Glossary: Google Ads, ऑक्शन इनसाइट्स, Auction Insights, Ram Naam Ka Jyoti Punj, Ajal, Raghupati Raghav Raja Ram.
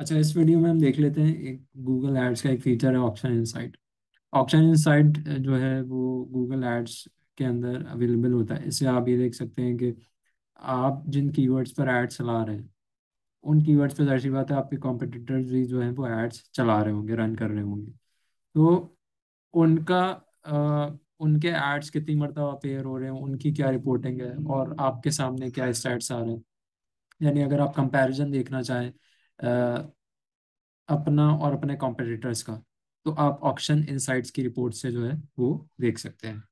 अच्छा, इस वीडियो में हम देख लेते हैं एक गूगल एड्स का एक फीचर है ऑप्शन इनसाइट। ऑप्शन इनसाइट जो है वो गूगल एड्स के अंदर अवेलेबल होता है। इससे आप ये देख सकते हैं कि आप जिन कीवर्ड्स पर एड्स चला रहे हैं उन कीवर्ड्स पर जैसी बात है आपके कॉम्पिटिटर्स भी जो हैं वो एड्स चला रहे होंगे, रन कर रहे होंगे, तो उनका उनके एड्स कितनी मरतबा पेयर हो रहे हैं, उनकी क्या रिपोर्टिंग है और आपके सामने क्या स्टैट्स आ रहे हैं। यानी अगर आप कंपैरिजन देखना चाहें अपना और अपने कॉम्पिटिटर्स का, तो आप ऑक्शन इनसाइट्स की रिपोर्ट से जो है वो देख सकते हैं।